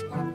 What?